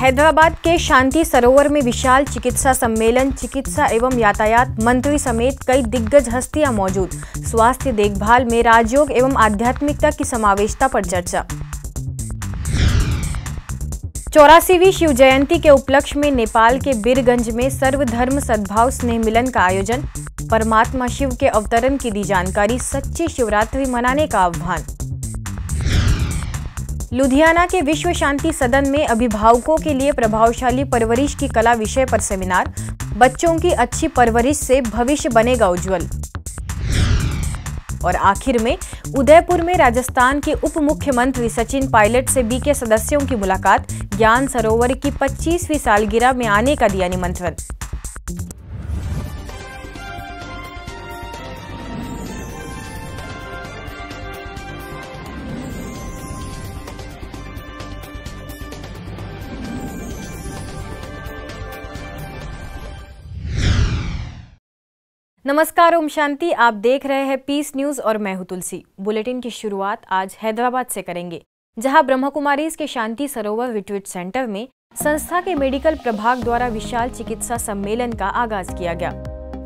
हैदराबाद के शांति सरोवर में विशाल चिकित्सा सम्मेलन। चिकित्सा एवं यातायात मंत्री समेत कई दिग्गज हस्तियां मौजूद। स्वास्थ्य देखभाल में राजयोग एवं आध्यात्मिकता की समावेशता पर चर्चा। 84वीं शिव जयंती के उपलक्ष्य में नेपाल के बीरगंज में सर्वधर्म सद्भाव स्नेह मिलन का आयोजन। परमात्मा शिव के अवतरण की दी जानकारी। सच्ची शिवरात्रि मनाने का आह्वान। लुधियाना के विश्व शांति सदन में अभिभावकों के लिए प्रभावशाली परवरिश की कला विषय पर सेमिनार। बच्चों की अच्छी परवरिश से भविष्य बनेगा उज्जवल। और आखिर में उदयपुर में राजस्थान के उप मुख्यमंत्री सचिन पायलट से बीके सदस्यों की मुलाकात। ज्ञान सरोवर की 25वीं सालगिरह में आने का दिया निमंत्रण। नमस्कार, ओम शांति। आप देख रहे हैं पीस न्यूज और मैं हूं तुलसी। बुलेटिन की शुरुआत आज हैदराबाद से करेंगे, जहां ब्रह्मा कुमारीज के शांति सरोवर रिट्रीट सेंटर में संस्था के मेडिकल प्रभाग द्वारा विशाल चिकित्सा सम्मेलन का आगाज किया गया।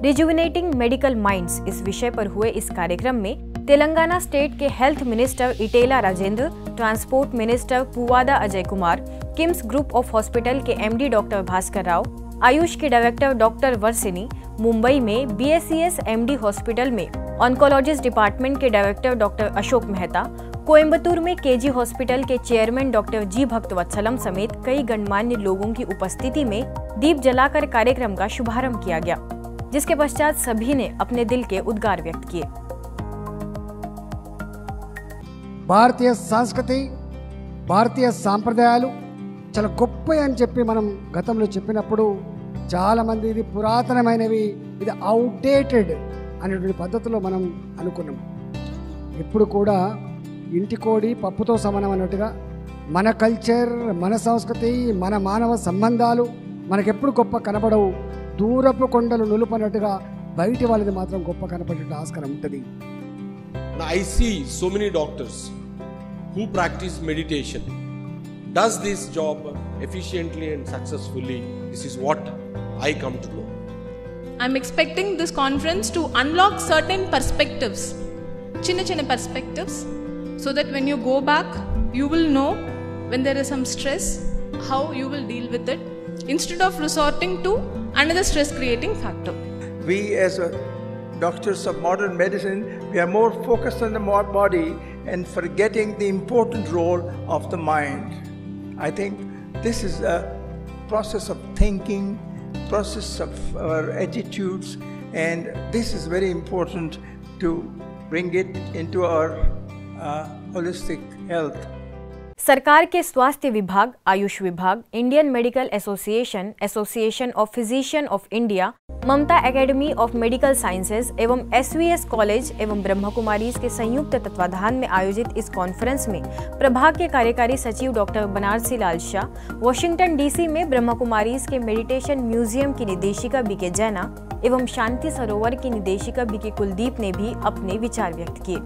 रिजुविनेटिंग मेडिकल माइंड्स इस विषय पर हुए इस कार्यक्रम में तेलंगाना स्टेट के health minister Etela Rajender, transport minister Kuvada Ajay Kumar, KIMS group of hospital के MD डॉक्टर भास्कर राव, आयुष के डायरेक्टर डॉक्टर वर्षिनी, मुंबई में BSES MD हॉस्पिटल में ऑन्कोलॉजिस्ट डिपार्टमेंट के डायरेक्टर डॉक्टर अशोक मेहता, कोयम्बटूर में KG हॉस्पिटल के चेयरमैन डॉक्टर G. भक्तवत्सलम समेत कई गणमान्य लोगों की उपस्थिति में दीप जलाकर कार्यक्रम का शुभारंभ किया गया, जिसके पश्चात सभी ने अपने दिल के उद्गार व्यक्त किए। भारतीय संस्कृति, भारतीय सांप्रदायालु చాలా గొప్ప అని చెప్పి మనం గతంలో చెప్పినప్పుడు చాలామంది ఇది పురాతనమైనవి, ఇది అవుట్డేటెడ్ అనేటువంటి పద్ధతిలో మనం అనుకున్నాం. ఎప్పుడు కూడా ఇంటి కోడి పప్పుతో సమానం అన్నట్టుగా మన కల్చర్, మన సంస్కృతి, మన మానవ సంబంధాలు మనకెప్పుడు గొప్ప కనబడవు. దూరపు కొండలు నులుపనట్టుగా బయటి వాళ్ళది మాత్రం గొప్ప కనపడేట ఆస్కారం ఉంటుంది. I see so many doctors who practice meditation. Does this job efficiently and successfully. This is what I come to know. I'm expecting this conference to unlock certain perspectives, chinna perspectives, so that when you go back you will know when there is some stress how you will deal with it instead of resorting to another stress creating factor. We as doctors of modern medicine, we are more focused on the body and forgetting the important role of the mind. I think this is a process of thinking, process of our attitudes, and this is very important to bring it into our holistic health. सरकार के स्वास्थ्य विभाग, आयुष विभाग, Indian medical association, association of physician of India, Mamata academy of medical sciences एवं SVS college एवं ब्रह्मा कुमारीज के संयुक्त तत्वाधान में आयोजित इस कॉन्फ्रेंस में प्रभाग के कार्यकारी सचिव doctor Banarasi Lal Shah, Washington DC में ब्रह्मा कुमारीज के मेडिटेशन म्यूजियम की निदेशिका BK जैना एवं शांति सरोवर की निदेशिका BK कुलदीप ने भी अपने विचार व्यक्त किए।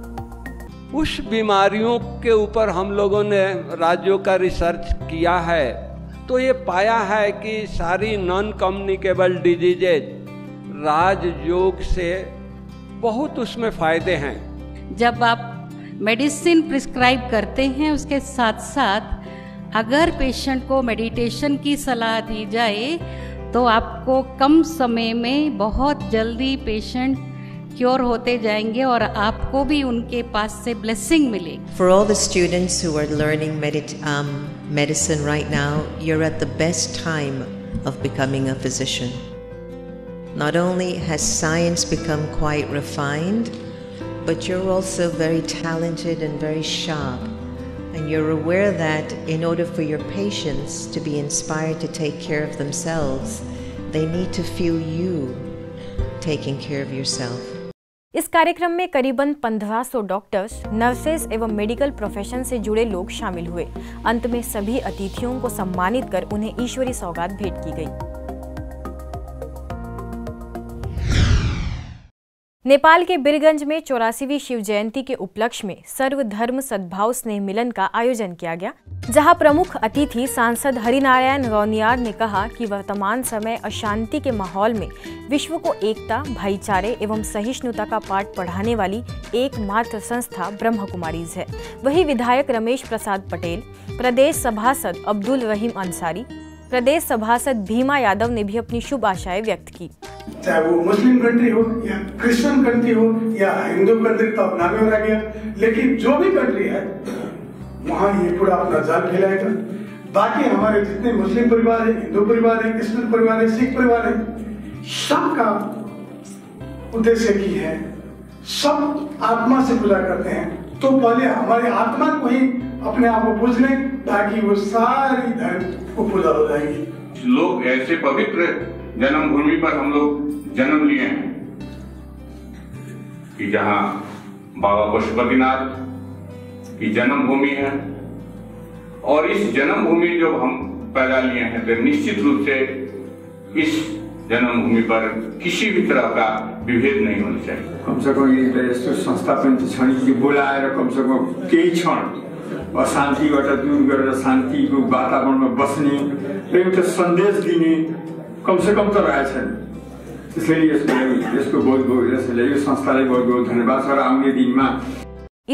उस बीमारियों के ऊपर हम लोगों ने राज्यों का रिसर्च किया है, तो ये पाया है कि सारी नॉन कम्युनिकेबल डिजीजेज राजयोग से बहुत उसमें फ़ायदे हैं। जब आप मेडिसिन प्रिस्क्राइब करते हैं उसके साथ साथ अगर पेशेंट को मेडिटेशन की सलाह दी जाए तो आपको कम समय में बहुत जल्दी पेशेंट क्योर होते जाएंगे और आपको भी उनके पास से ब्लेसिंग मिलेगी। For all the students who are learning medicine right now, you're at the best time of becoming a physician. Not only has science become quite refined, but you're also very talented and very sharp, and you're aware that in order for your patients to be inspired to take care of themselves, they need to feel you taking care of yourself. इस कार्यक्रम में करीबन 1500 doctors, nurses एवं medical profession से जुड़े लोग शामिल हुए। अंत में सभी अतिथियों को सम्मानित कर उन्हें ईश्वरी सौगात भेंट की गई। नेपाल के बीरगंज में 84वीं शिव जयंती के उपलक्ष्य में सर्वधर्म सद्भाव स्नेह मिलन का आयोजन किया गया, जहां प्रमुख अतिथि सांसद हरिनारायण रौनियार ने कहा कि वर्तमान समय अशांति के माहौल में विश्व को एकता, भाईचारे एवं सहिष्णुता का पाठ पढ़ाने वाली एकमात्र संस्था ब्रह्म कुमारीज है। वही विधायक रमेश प्रसाद पटेल, प्रदेश सभासद अब्दुल रहीम अंसारी, प्रदेश सभासद भीमा यादव ने भी अपनी शुभ आशाएं व्यक्त की। चाहे वो मुस्लिम कंट्री हो या क्रिश्चियन कंट्री हो या हिंदू कंट्री, तो अपना में रह गया, लेकिन जो भी कंट्री है वहाँ ये पूरा अपना जाल फैलाएगा। बाकी हमारे जितने मुस्लिम परिवार है, हिंदू परिवार है, क्रिश्चियन परिवार है, सिख परिवार है, सबका उद्देश्य की है, सब आत्मा से पूजा करते हैं, तो पहले हमारे आत्मा को ही अपने आप को पूज लें, ताकि वो सारी धर्म को पूजा हो जाएगी। लोग ऐसे पवित्र जन्मभूमि पर हम लोग जन्म लिए हैं कि जहाँ बाबा पशुपतिनाथ की जन्मभूमि है, और इस जन्मभूमि जो हम पैदा लिए हैं, तो निश्चित रूप से इस जन्मभूमि पर किसी भी तरह का विभेद नहीं होना चाहिए। कम से कम ये संस्थापन क्षण बोलाएर कम से कम कई क्षण अशान्तिबाट दूर गरेर शान्तिको वातावरणमा बस्ने र एउटा सन्देश दिने कम से कम तो रहेछन्। त्यसैले यसको बहुत यसले यो संस्थालाई बहुत बहुत धन्यवाद छ। आउने दिनमा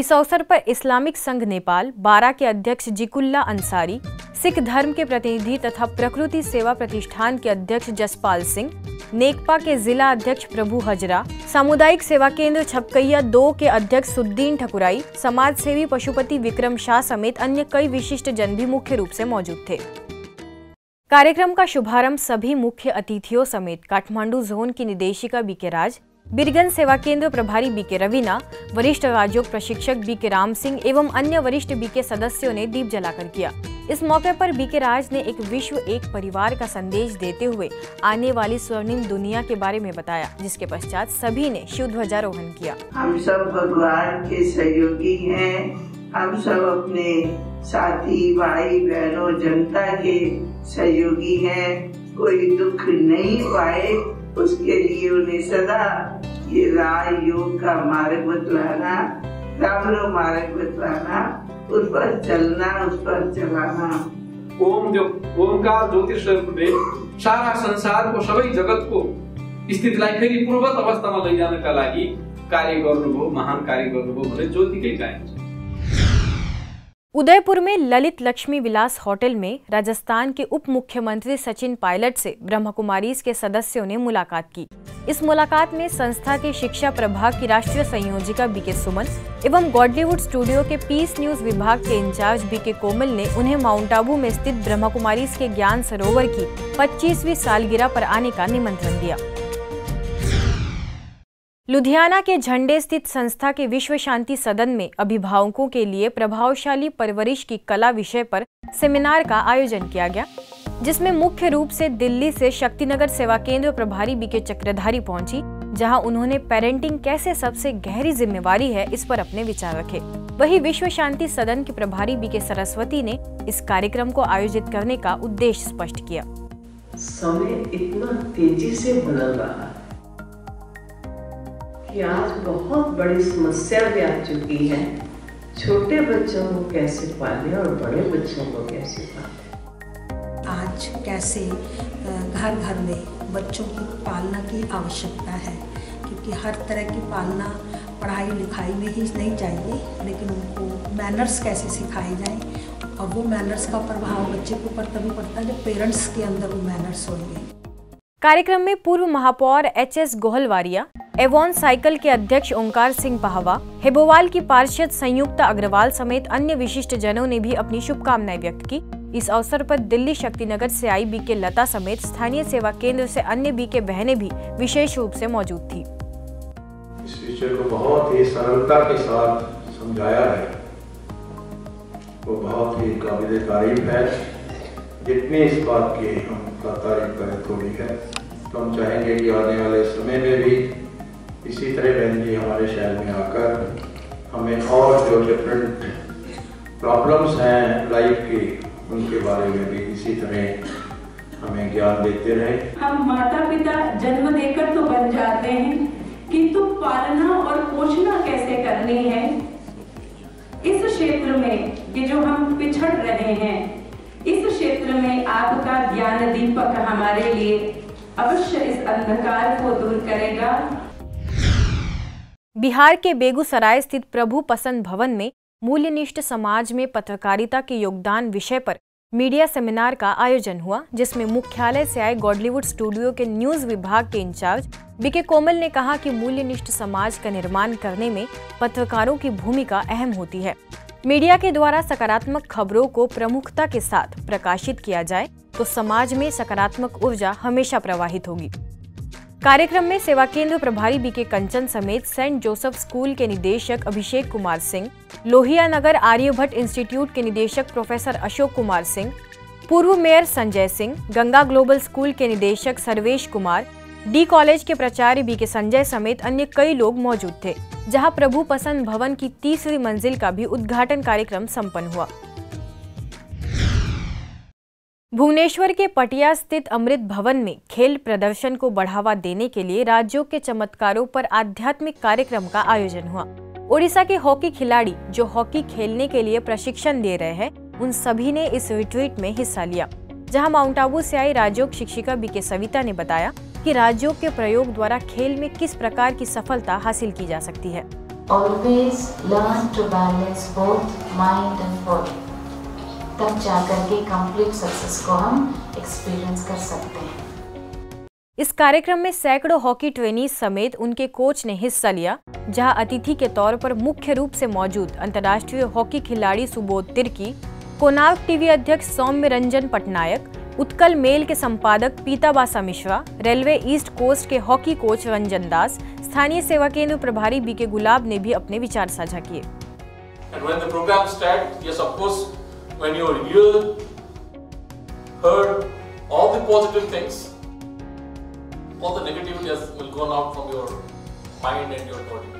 इस अवसर पर इस्लामिक संघ नेपाल 12 के अध्यक्ष जिकुल्ला अंसारी, सिख धर्म के प्रतिनिधि तथा प्रकृति सेवा प्रतिष्ठान के अध्यक्ष जसपाल सिंह, नेकपा के जिला अध्यक्ष प्रभु हजरा, सामुदायिक सेवा केंद्र छपकैया 2 के अध्यक्ष सुद्दीन ठकुराई, समाज सेवी पशुपति विक्रम शाह समेत अन्य कई विशिष्ट जन भी मुख्य रूप से मौजूद थे। कार्यक्रम का शुभारंभ सभी मुख्य अतिथियों समेत काठमांडू जोन की निदेशिका बी के राज, बीरगंज सेवा केंद्र प्रभारी बी के रवीना, वरिष्ठ राजयोग प्रशिक्षक बी के राम सिंह एवं अन्य वरिष्ठ बी के सदस्यों ने दीप जलाकर किया। इस मौके पर बी के राज ने एक विश्व एक परिवार का संदेश देते हुए आने वाली स्वर्णिम दुनिया के बारे में बताया, जिसके पश्चात सभी ने शिव ध्वजारोहण किया। हम सब भगवान के सहयोगी हैं, हम सब अपने साथी भाई बहनों जनता के सहयोगी हैं, कोई दुख नहीं पाए उसके लिए उन्हें सदा ये राजयोग का मार्ग बतलाना, रामलो मार्ग बतलाना, उस पर चलना, उस पर चलाना। ओम जो ओमकार ज्योतिष स्वरूप में सारा संसार को, सबै जगत को स्थितिलाई फेरि पूर्वत अवस्थामा लैजानका लागि कार्य गर्नुभयो, महान कार्य गर्नुभयो भने ज्योतिकै चाहिन्छ। उदयपुर में ललित लक्ष्मी विलास होटल में राजस्थान के उप मुख्यमंत्री सचिन पायलट से ब्रह्म कुमारीज के सदस्यों ने मुलाकात की। इस मुलाकात में संस्था के शिक्षा प्रभाग की राष्ट्रीय संयोजिका बी के सुमन एवं गॉडलीवुड स्टूडियो के पीस न्यूज विभाग के इंचार्ज बी के कोमल ने उन्हें माउंट आबू में स्थित ब्रह्म कुमारीज के ज्ञान सरोवर की 25वीं सालगिरह पर आने का निमंत्रण दिया। लुधियाना के झंडे स्थित संस्था के विश्व शांति सदन में अभिभावकों के लिए प्रभावशाली परवरिश की कला विषय पर सेमिनार का आयोजन किया गया, जिसमें मुख्य रूप से दिल्ली से शक्तिनगर सेवा केंद्र प्रभारी बीके चक्रधारी पहुंची, जहां उन्होंने पेरेंटिंग कैसे सबसे गहरी जिम्मेवारी है इस पर अपने विचार रखे। वही विश्व शांति सदन के प्रभारी बीके सरस्वती ने इस कार्यक्रम को आयोजित करने का उद्देश्य स्पष्ट किया। समय इतना तेजी से बदल रहा है कि आज बहुत बड़ी समस्या भी आ चुकी है, छोटे बच्चों को कैसे पाले और बड़े बच्चों को कैसे पाले। आज कैसे घर घर में बच्चों की पालना की आवश्यकता है, क्योंकि हर तरह की पालना पढ़ाई लिखाई में ही नहीं चाहिए, लेकिन उनको मैनर्स कैसे सिखाए जाए, और वो मैनर्स का प्रभाव बच्चे के ऊपर तभी पड़ता है जब पेरेंट्स के अंदर वो मैनर्स होंगे। कार्यक्रम में पूर्व महापौर एचएस गोहलवारिया, एवॉन साइकिल के अध्यक्ष ओंकार सिंह पाहवा, हेबोवाल की पार्षद संयुक्ता अग्रवाल समेत अन्य विशिष्ट जनों ने भी अपनी शुभकामनाएं व्यक्त की। इस अवसर पर दिल्ली शक्तिनगर से आई बीके लता समेत स्थानीय सेवा केंद्र से अन्य बीके बहनें भी विशेष रूप से मौजूद थी। इस विषय को बहुत ही सरलता के साथ समझाया है, वो बहुत ही काबिल तारीफ है। जितनी इस बात की हम तारीफ करें थोड़ी है, तो हम चाहेंगे कि आने वाले समय में भी इसी तरह बहन जी हमारे शहर में आकर हमें और जो डिफरेंट प्रॉब्लम्स हैं लाइफ की, उनके बारे में भी इसी तरह हमें ज्ञान देते रहें। हम माता पिता जन्म देकर तो बन जाते हैं, किंतु पालना और पोषणा कैसे करनी है, इस क्षेत्र में ये जो हम पिछड़ रहे हैं, इस क्षेत्र में आपका ज्ञान दीपक हमारे लिए अवश्य इस अंधकार को दूर करेगा। बिहार के बेगूसराय स्थित प्रभुप्रसाद भवन में मूल्यनिष्ठ समाज में पत्रकारिता के योगदान विषय पर मीडिया सेमिनार का आयोजन हुआ, जिसमें मुख्यालय से आए गॉडलीवुड स्टूडियो के न्यूज विभाग के इंचार्ज बीके कोमल ने कहा कि मूल्यनिष्ठ समाज का निर्माण करने में पत्रकारों की भूमिका अहम होती है। मीडिया के द्वारा सकारात्मक खबरों को प्रमुखता के साथ प्रकाशित किया जाए तो समाज में सकारात्मक ऊर्जा हमेशा प्रवाहित होगी। कार्यक्रम में सेवा केंद्र प्रभारी बीके कंचन समेत सेंट जोसेफ स्कूल के निदेशक अभिषेक कुमार सिंह, लोहिया नगर आर्यभट्ट इंस्टीट्यूट के निदेशक प्रोफेसर अशोक कुमार सिंह, पूर्व mayor Sanjay Singh, Ganga global school के निदेशक सर्वेश कुमार, डी कॉलेज के प्राचार्य बीके संजय समेत अन्य कई लोग मौजूद थे, जहां प्रभुप्रसाद भवन की तीसरी मंजिल का भी उद्घाटन कार्यक्रम संपन्न हुआ। भुवनेश्वर के पटिया स्थित अमृत भवन में खेल प्रदर्शन को बढ़ावा देने के लिए राज्यों के चमत्कारों पर आध्यात्मिक कार्यक्रम का आयोजन हुआ। ओडिशा के हॉकी खिलाड़ी जो हॉकी खेलने के लिए प्रशिक्षण दे रहे हैं, उन सभी ने इस रिट्रीट में हिस्सा लिया, जहां माउंट आबू से आई राजयोग शिक्षिका बीके सविता ने बताया कि राजयोग के प्रयोग द्वारा खेल में किस प्रकार की सफलता हासिल की जा सकती है। तब जाकर के कंप्लीट सक्सेस को हम एक्सपीरियंस कर सकते हैं। इस कार्यक्रम में सैकड़ों हॉकी ट्रेनीज समेत उनके कोच ने हिस्सा लिया, जहां अतिथि के तौर पर मुख्य रूप से मौजूद अंतर्राष्ट्रीय हॉकी खिलाड़ी सुबोध तिर्की, कोणार्क टीवी अध्यक्ष सौम्य रंजन पटनायक, उत्कल मेल के संपादक Pitabasa Mishra, railway east coast के हॉकी कोच रंजन दास, स्थानीय सेवा केंद्र प्रभारी बीके गुलाब ने भी अपने विचार साझा किए। When you heard all the positive things, all the negativity just will go out from your mind and your body.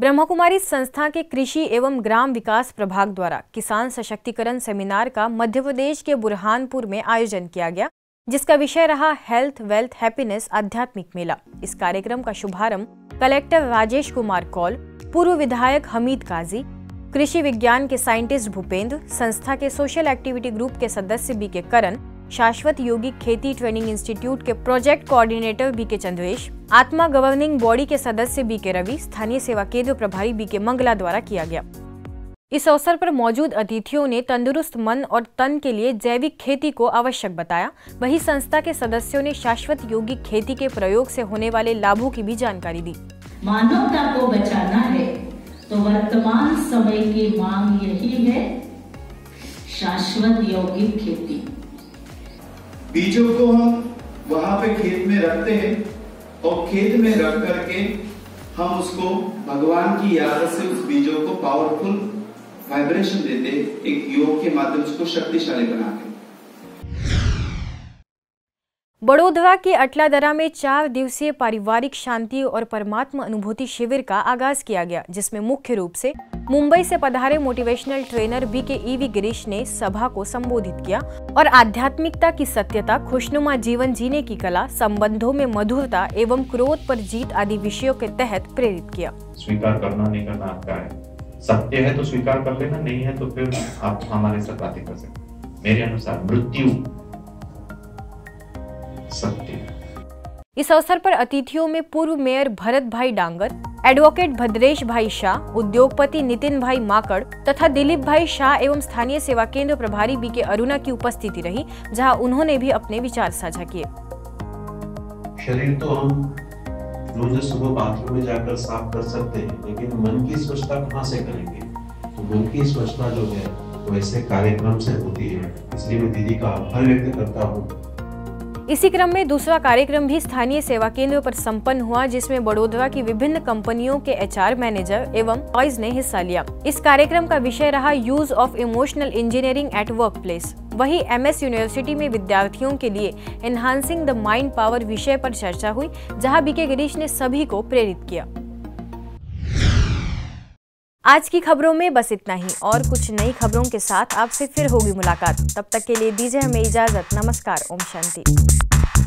Brahma Kumaris संस्था के कृषि एवं ग्राम विकास प्रभाग द्वारा किसान सशक्तिकरण सेमिनार का मध्य प्रदेश के बुरहानपुर में आयोजन किया गया, जिसका विषय रहा हेल्थ वेल्थ हैप्पीनेस आध्यात्मिक मेला। इस कार्यक्रम का शुभारंभ कलेक्टर राजेश कुमार कौल, पूर्व विधायक हमीद काजी, कृषि विज्ञान के साइंटिस्ट भूपेंद्र, संस्था के सोशल एक्टिविटी ग्रुप के सदस्य बीके करण, शाश्वत योगी खेती ट्रेनिंग इंस्टीट्यूट के प्रोजेक्ट कोऑर्डिनेटर बीके चंद्रेश, आत्मा गवर्निंग बॉडी के सदस्य बीके रवि, स्थानीय सेवा केंद्र प्रभारी बीके मंगला द्वारा किया गया। इस अवसर पर मौजूद अतिथियों ने तंदुरुस्त मन और तन के लिए जैविक खेती को आवश्यक बताया। वही संस्था के सदस्यों ने शाश्वत योगी खेती के प्रयोग से होने वाले लाभों की भी जानकारी दी। मानवता को बचाना है तो वर्तमान समय की मांग यही है, शाश्वत यौगिक खेती। बीजों को हम वहां पे खेत में रखते हैं और खेत में रख करके हम उसको भगवान की याद से उस बीजों को पावरफुल वाइब्रेशन देते, एक योग के माध्यम से उसको शक्तिशाली बनाते। बड़ोदरा के अटलादरा में 4 दिवसीय पारिवारिक शांति और परमात्मा अनुभूति शिविर का आगाज किया गया, जिसमें मुख्य रूप से मुंबई से पधारे motivational trainer BK EV Girish ने सभा को संबोधित किया और आध्यात्मिकता की सत्यता, खुशनुमा जीवन जीने की कला, संबंधों में मधुरता एवं क्रोध पर जीत आदि विषयों के तहत प्रेरित किया। स्वीकार करना नहीं करना आपका है, सत्य है तो स्वीकार कर लेना, नहीं है तो फिर आप हमारे साथ बातें कर सकते। मेरे अनुसार मृत्यु सत्य। इस अवसर पर अतिथियों में पूर्व मेयर भरत भाई डांगर, एडवोकेट भद्रेश भाई शाह, उद्योगपति नितिन भाई माकड़ तथा दिलीप भाई शाह एवं स्थानीय सेवा केंद्र प्रभारी बीके अरुणा की उपस्थिति रही, जहां उन्होंने भी अपने विचार साझा किए। शरीर तो हम रोज सुबह बाथरूम में जाकर साफ कर सकते हैं, लेकिन मन की स्वच्छता कहाँ से करेंगे? तो मन की स्वच्छता जो है वैसे कार्यक्रम से होती है, इसलिए मैं दीदी का आभार व्यक्त करता हूँ। इसी क्रम में दूसरा कार्यक्रम भी स्थानीय सेवा केंद्रों पर संपन्न हुआ, जिसमें बड़ोदरा की विभिन्न कंपनियों के एचआर मैनेजर एवं बॉयज ने हिस्सा लिया। इस कार्यक्रम का विषय रहा use of emotional engineering at work place. वही एमएस यूनिवर्सिटी में विद्यार्थियों के लिए एनहांसिंग द माइंड पावर विषय पर चर्चा हुई, जहाँ बीके गिरीश ने सभी को प्रेरित किया। आज की खबरों में बस इतना ही, और कुछ नई खबरों के साथ आपसे फिर होगी मुलाकात। तब तक के लिए दीजिए हमें इजाजत। नमस्कार, ओम शांति।